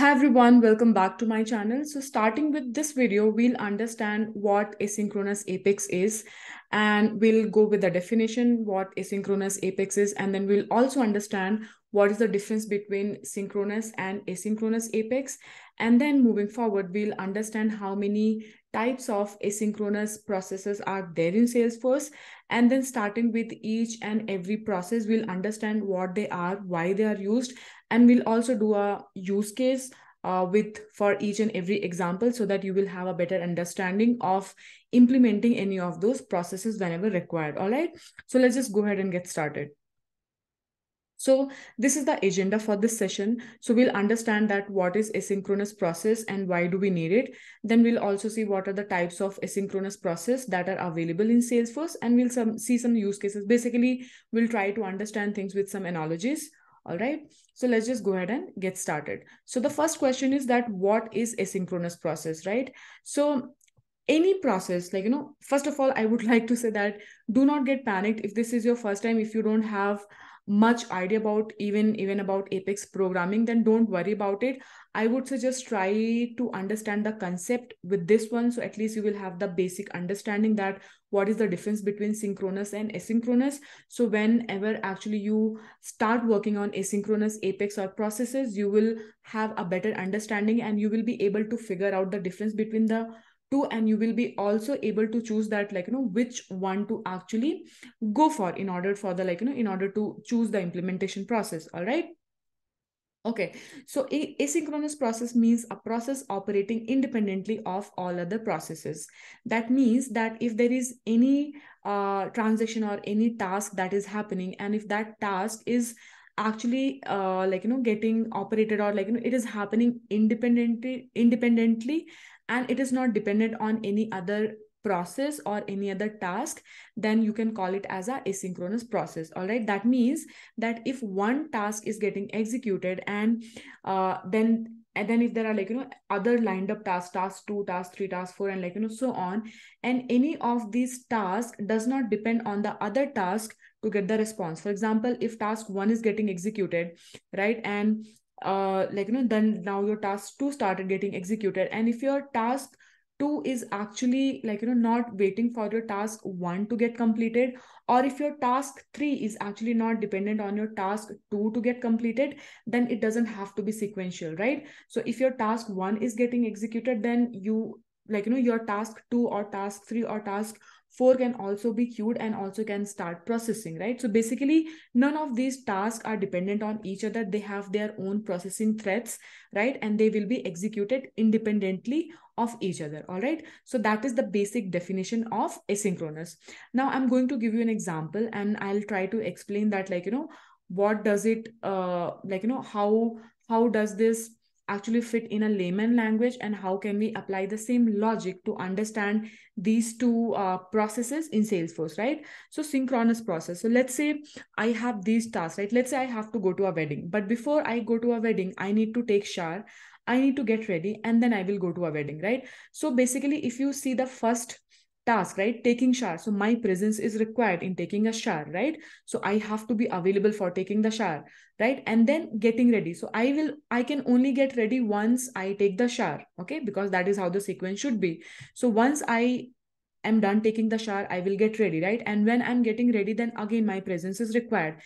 Hi everyone, welcome back to my channel. So starting with this video, we'll understand what asynchronous apex is, and we'll go with the definition, what asynchronous apex is, and then we'll also understand what is the difference between synchronous and asynchronous apex. And then moving forward, we'll understand how many types of asynchronous processes are there in Salesforce. And then starting with each and every process, we'll understand what they are, why they are used, and we'll also do a use case for each and every example so that you will have a better understanding of implementing any of those processes whenever required. All right, so let's just go ahead and get started. So this is the agenda for this session. So we'll understand that what is asynchronous process and why do we need it. Then we'll also see what are the types of asynchronous process that are available in Salesforce, and we'll see some use cases. Basically, we'll try to understand things with some analogies. All right, so let's just go ahead and get started. So the first question is that what is asynchronous process, right? So any process, like, you know, first of all, I would like to say that do not get panicked if this is your first time. If you don't have much idea about even about Apex programming, then don't worry about it. I would suggest try to understand the concept with this one. So at least you will have the basic understanding that what is the difference between synchronous and asynchronous. So whenever actually you start working on asynchronous Apex or processes, you will have a better understanding and you will be able to figure out the difference between the two, and you will be also able to choose that, like, you know, which one to actually go for in order for the, like, you know, in order to choose the implementation process. All right. Okay. So asynchronous process means a process operating independently of all other processes. That means that if there is any transaction or any task that is happening, and if that task is actually like, you know, getting operated, or, like, you know, it is happening independently and it is not dependent on any other process or any other task, then you can call it as an asynchronous process. All right, that means that if one task is getting executed, and then if there are, like, you know, other lined up tasks, task 2, task 3, task 4, and, like, you know, so on, and any of these tasks does not depend on the other task to get the response. For example, if task 1 is getting executed, right, and like, you know, then now your task 2 started getting executed, and if your task 2 is actually, like, you know, not waiting for your task 1 to get completed, or if your task 3 is actually not dependent on your task 2 to get completed, then it doesn't have to be sequential, right? So if your task 1 is getting executed, then you, like, you know, your task 2 or task 3 or task 4 can also be queued and also can start processing, right? So basically, none of these tasks are dependent on each other. They have their own processing threads, right? And they will be executed independently of each other, all right? So that is the basic definition of asynchronous. Now I'm going to give you an example, and I'll try to explain that, like, you know, what does it, like, you know, how does this actually fit in a layman language, and how can we apply the same logic to understand these two processes in Salesforce, right? So synchronous process. So let's say I have these tasks, right? Let's say I have to go to a wedding, but before I go to a wedding, I need to take shower, I need to get ready, and then I will go to a wedding, right? So basically, if you see the first task, right, taking shower, so my presence is required in taking a shower, right? So I have to be available for taking the shower, right? And then getting ready, so I can only get ready once I take the shower, okay, because that is how the sequence should be. So once I am done taking the shower, I will get ready, right? And when I'm getting ready, then again my presence is required,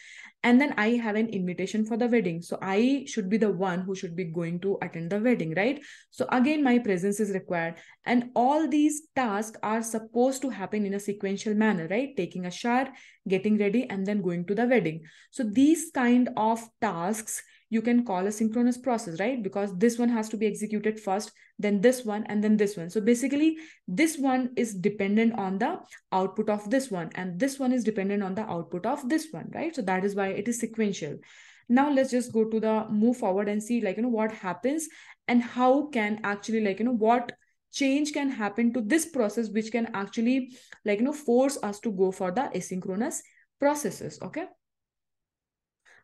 and then I have an invitation for the wedding, so I should be the one who should be going to attend the wedding, right? So again my presence is required, and all these tasks are supposed to happen in a sequential manner, right? Taking a shower, getting ready, and then going to the wedding. So these kind of tasks you can call a synchronous process, right? Because this one has to be executed first, then this one, and then this one. So basically, this one is dependent on the output of this one, and this one is dependent on the output of this one, right? So that is why it is sequential. Now let's just go to the move forward and see, like, you know, what happens and how can actually, like, you know, what change can happen to this process, which can actually, like, you know, force us to go for the asynchronous processes, okay?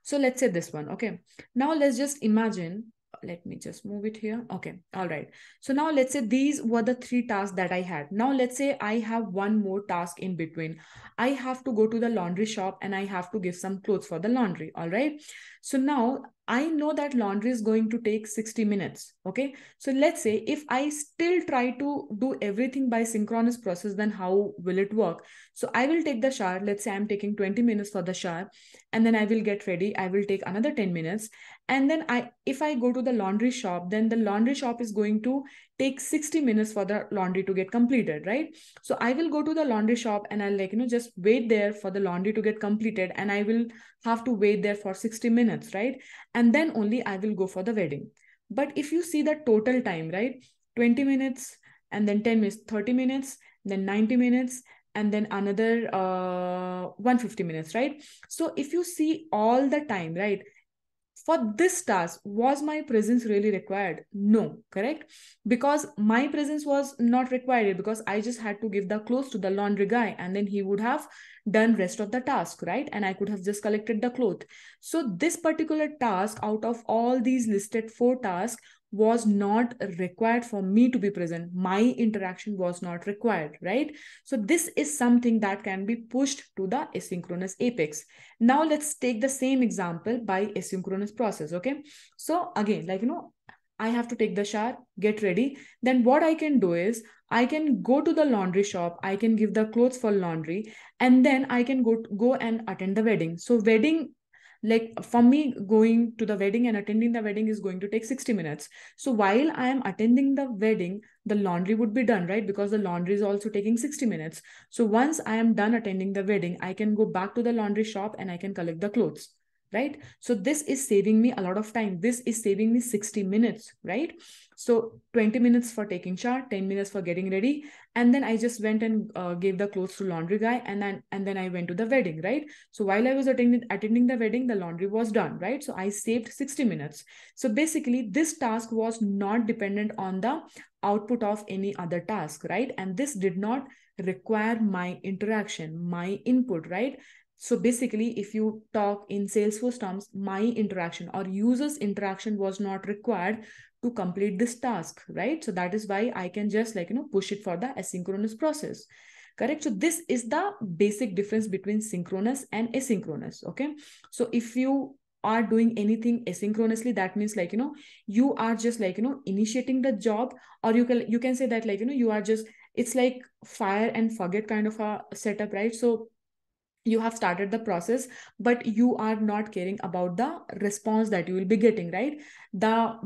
So let's say this one. Okay, now let's just imagine Let me just move it here. Okay. All right. So now let's say these were the three tasks that I had. Now let's say I have one more task in between. I have to go to the laundry shop and I have to give some clothes for the laundry. All right. So now I know that laundry is going to take 60 minutes. Okay. So let's say if I still try to do everything by synchronous process, then how will it work? So I will take the shower. Let's say I'm taking 20 minutes for the shower and then I will get ready. I will take another 10 minutes. And then if I go to the laundry shop, then the laundry shop is going to take 60 minutes for the laundry to get completed, right? So I will go to the laundry shop and I'll just wait there for the laundry to get completed. And I will have to wait there for 60 minutes, right? And then only I will go for the wedding. But if you see the total time, right? 20 minutes and then 10 minutes, 30 minutes, then 90 minutes, and then another 150 minutes, right? So if you see all the time, right? For this task, was my presence really required? No, correct? Because my presence was not required because I just had to give the clothes to the laundry guy and then he would have done rest of the task, right? And I could have just collected the cloth. So this particular task out of all these listed 4 tasks was not required for me to be present. My interaction was not required, right? So this is something that can be pushed to the asynchronous apex. Now let's take the same example by asynchronous process, okay? So again, I have to take the shower, get ready. Then what I can do is I can go to the laundry shop. I can give the clothes for laundry and then I can go and attend the wedding. So wedding, for me, going to the wedding and attending the wedding is going to take 60 minutes. So while I am attending the wedding, the laundry would be done, right? Because the laundry is also taking 60 minutes. So once I am done attending the wedding, I can go back to the laundry shop and I can collect the clothes, right? So this is saving me a lot of time. This is saving me 60 minutes, right? So 20 minutes for taking shower, 10 minutes for getting ready. And then I just went and gave the clothes to laundry guy. And then I went to the wedding, right? So while I was attending the wedding, the laundry was done, right? So I saved 60 minutes. So basically this task was not dependent on the output of any other task, right? And this did not require my interaction, my input, right? So basically, if you talk in Salesforce terms, my interaction or user's interaction was not required to complete this task, right? So that is why I can just push it for the asynchronous process, correct? So this is the basic difference between synchronous and asynchronous, okay? So if you are doing anything asynchronously, that means you are just initiating the job, or you can say that you are just, it's like fire and forget kind of a setup, right? So you have started the process, but you are not caring about the response that you will be getting, right?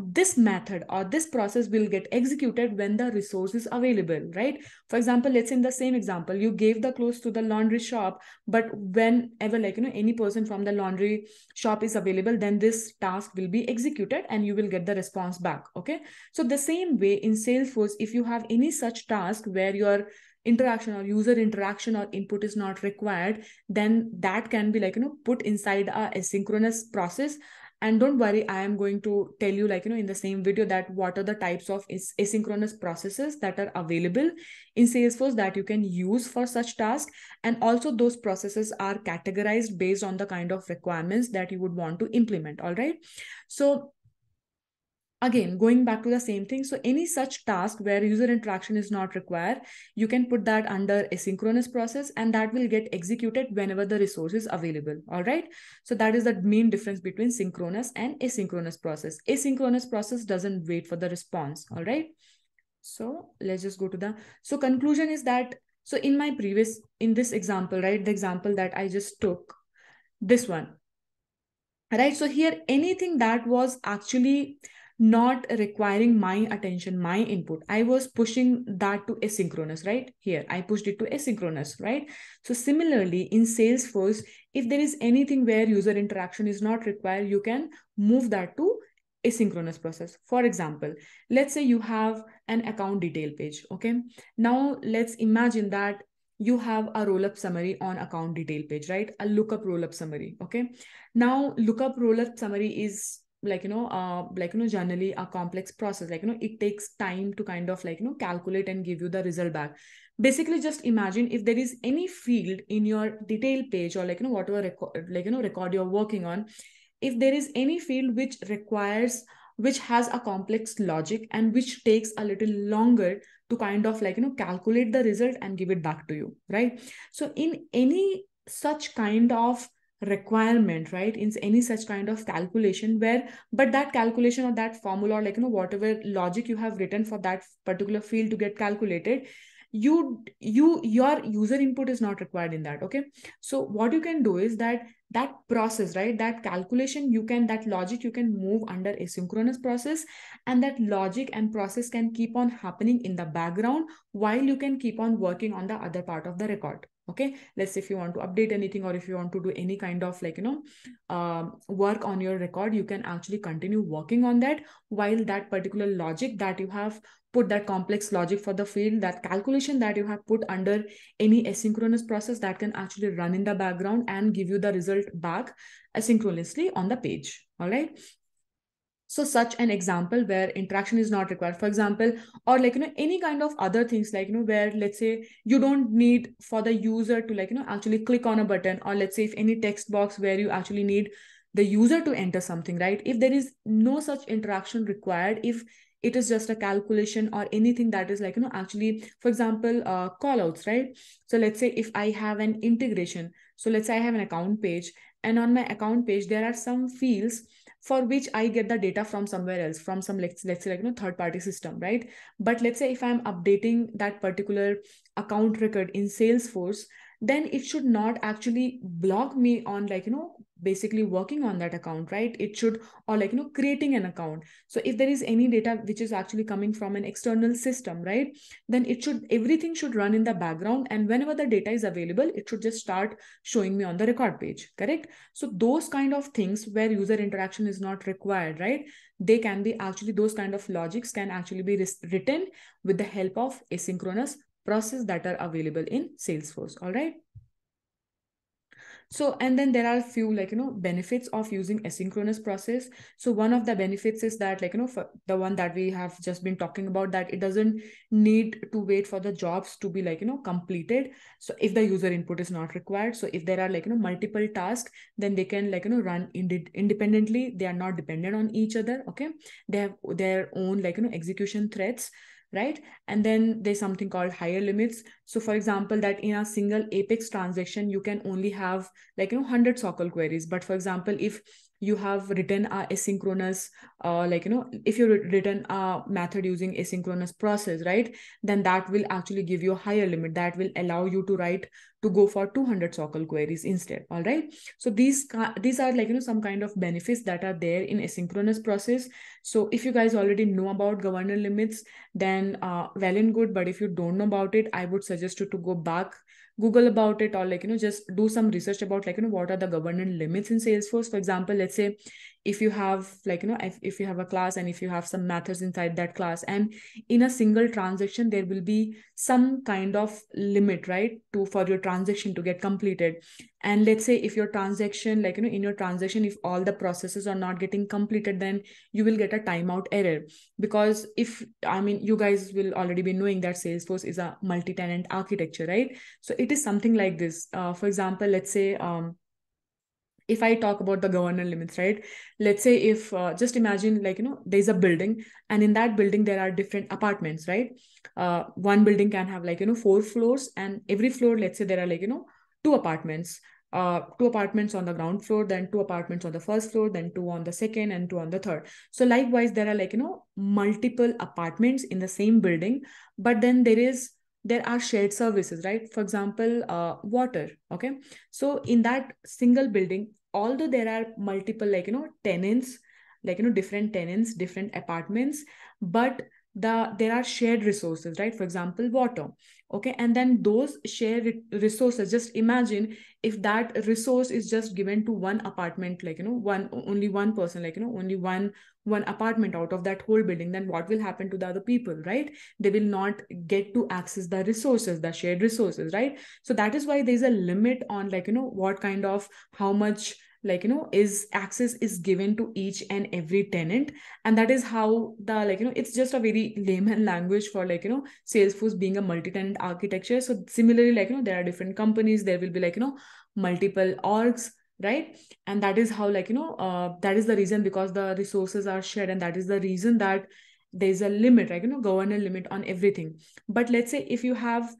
This method or this process will get executed when the resource is available, right? For example, let's say in the same example, you gave the clothes to the laundry shop, but whenever any person from the laundry shop is available, then this task will be executed and you will get the response back, okay? So the same way in Salesforce, if you have any such task where your interaction or user interaction or input is not required, then that can be put inside a asynchronous process. And don't worry, I am going to tell you in the same video that what are the types of asynchronous processes that are available in Salesforce that you can use for such tasks. And also those processes are categorized based on the kind of requirements that you would want to implement. All right. So again, going back to the same thing. So any such task where user interaction is not required, you can put that under asynchronous process and that will get executed whenever the resource is available. All right. So that is the main difference between synchronous and asynchronous process. Asynchronous process doesn't wait for the response. All right. So let's just go to the, so conclusion is that, so in this example, right, the example that I just took, this one, right? So here, anything that was actually not requiring my attention, my input, I was pushing that to asynchronous, right? Here, I pushed it to asynchronous, right? So similarly in Salesforce, if there is anything where user interaction is not required, you can move that to asynchronous process. For example, let's say you have an account detail page. Okay. Now let's imagine that you have a roll-up summary on account detail page, right? A lookup roll-up summary. Okay. Now lookup roll-up summary is generally a complex process, it takes time to calculate and give you the result back. Basically, just imagine if there is any field in your detail page or whatever record you're working on, if there is any field which requires which has a complex logic and which takes a little longer to kind of like, you know, calculate the result and give it back to you, right? So in any such kind of requirement, right, in any such kind of calculation where, but that calculation or that formula or like, you know, whatever logic you have written for that particular field to get calculated, your user input is not required in that. Okay. So what you can do is that process, right, that calculation, that logic, you can move under asynchronous process, and that logic and process can keep on happening in the background while you can keep on working on the other part of the record. Okay. Let's say if you want to update anything, or if you want to do any kind of like, you know, work on your record, you can actually continue working on that while that particular logic that you have put, that complex logic for the field, that calculation that you have put under any asynchronous process, that can actually run in the background and give you the result back asynchronously on the page. All right. So such an example where interaction is not required, for example, or like, you know, any kind of other things like, you know, where let's say you don't need for the user to like, you know, actually click on a button, or let's say if any text box where you actually need the user to enter something, right? If there is no such interaction required, if it is just a calculation or anything that is like, you know, actually, for example, callouts, right? So let's say if I have an integration, so let's say I have an account page, and on my account page, there are some fields for which I get the data from somewhere else, from some, let's say like, you know, third party system, right? But let's say if I'm updating that particular account record in Salesforce, then it should not actually block me on like, you know, basically working on that account, right? It should, or like, you know, creating an account. So if there is any data which is actually coming from an external system, right? Then it should, everything should run in the background. And whenever the data is available, it should just start showing me on the record page, correct? So those kind of things where user interaction is not required, right? They can be actually, those kind of logics can actually be written with the help of asynchronous process that are available in Salesforce. All right. So, and then there are a few like, you know, benefits of using asynchronous process. So one of the benefits is that like, you know, for the one that we have just been talking about, that it doesn't need to wait for the jobs to be like, you know, completed. So if the user input is not required, so if there are like, you know, multiple tasks, then they can like, you know, run independently. They are not dependent on each other. Okay. They have their own like, you know, execution threads, right? And then there's something called higher limits. So for example, that in a single Apex transaction, you can only have like, you know, 100 SOQL queries. But for example, if you have written a asynchronous, like, you know, if you've written a method using asynchronous process, right? Then that will actually give you a higher limit that will allow you to write, to go for 200 SOQL queries instead. All right. So these are like, you know, some kind of benefits that are there in asynchronous process. So if you guys already know about governor limits, then well and good. But if you don't know about it, I would suggest you to go back, Google about it, or like, you know, just do some research about like, you know, what are the governance limits in Salesforce. For example, let's say if you have like, you know, if you have a class and if you have some methods inside that class, and in a single transaction, there will be some kind of limit, right, for your transaction to get completed. And let's say if your transaction, like, you know, in your transaction, if all the processes are not getting completed, then you will get a timeout error. Because if, I mean, you guys will already be knowing that Salesforce is a multi-tenant architecture, right? So it is something like this. For example, let's say, if I talk about the governor limits, right? Let's say if, just imagine like, you know, there's a building, and in that building, there are different apartments, right? One building can have like, you know, 4 floors, and every floor, let's say there are like, you know, 2 apartments. 2 apartments on the ground floor, then 2 apartments on the first floor, then 2 on the second, and 2 on the third. So likewise, there are like, you know, multiple apartments in the same building, but then there are shared services, right? For example, water. Okay. So in that single building, although there are multiple, like, you know, tenants, like, you know, different tenants, different apartments, but there are shared resources, right? For example, water. Okay. And then those shared resources, just imagine if that resource is just given to one apartment, like, you know, only one person, like, you know, only one apartment out of that whole building, then what will happen to the other people, right? They will not get to access the resources, the shared resources, right? So that is why there's a limit on like, you know, what kind of, how much, like, you know, access is given to each and every tenant. And that is how the, like, you know, it's just a very layman language for like, you know, Salesforce being a multi-tenant architecture. So similarly, like, you know, there are different companies, there will be like, you know, multiple orgs, right? And that is how, like, you know, that is the reason, because the resources are shared, and that is the reason that there's a limit, like, you know, governor limit on everything. But let's say if you have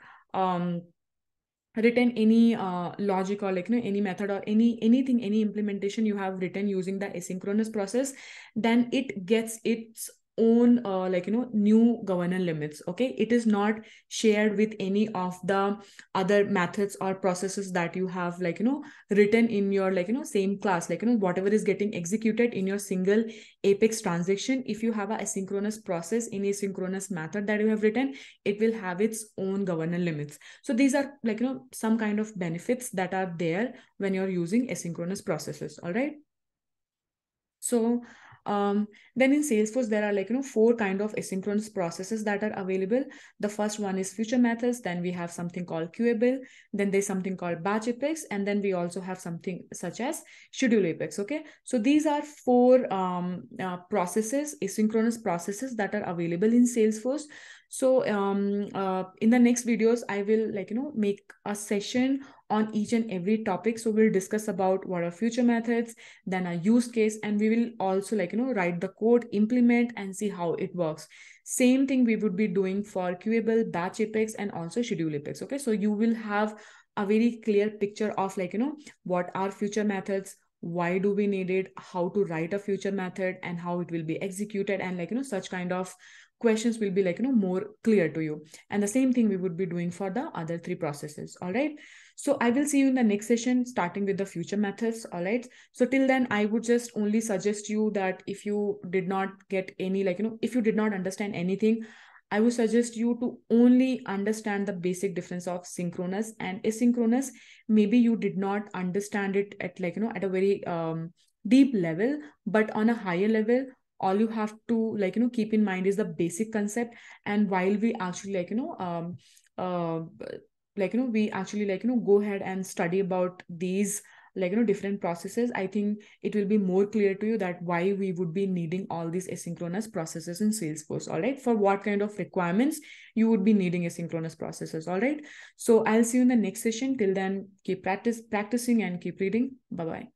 written any logic, or like, you know, any method or any implementation you have written using the asynchronous process, then it gets its own like, you know, new governor limits. Okay, it is not shared with any of the other methods or processes that you have, like, you know, written in your, like, you know, same class, like, you know, whatever is getting executed in your single Apex transaction. If you have an asynchronous process in asynchronous method that you have written, it will have its own governor limits. So these are, like, you know, some kind of benefits that are there when you're using asynchronous processes. All right. So then in Salesforce, there are, like, you know, 4 kind of asynchronous processes that are available. The first one is future methods. Then we have something called queueable. Then there's something called batch apex. And then we also have something such as schedule apex. Okay. So these are 4 processes, asynchronous processes that are available in Salesforce. So in the next videos, I will, like, you know, make a session on each and every topic. So we'll discuss about what are future methods, then a use case, and we will also, like, you know, write the code, implement, and see how it works. Same thing we would be doing for queueable, batch apex, and also schedule apex. Okay, so you will have a very clear picture of, like, you know, what are future methods, why do we need it, how to write a future method, and how it will be executed, and, like, you know, such kind of questions will be, like, you know, more clear to you. And the same thing we would be doing for the other 3 processes. All right. So I will see you in the next session, starting with the future methods. All right. So till then, I would just only suggest you that if you did not get any, like, you know, if you did not understand anything, I would suggest you to only understand the basic difference of synchronous and asynchronous. Maybe you did not understand it at, like, you know, at a very deep level, but on a higher level, all you have to, like, you know, keep in mind is the basic concept. And while we actually, like, you know, go ahead and study about these, like, you know, different processes, I think it will be more clear to you that why we would be needing all these asynchronous processes in Salesforce. All right. For what kind of requirements you would be needing asynchronous processes. All right. So I'll see you in the next session. Till then, keep practicing and keep reading. Bye-bye.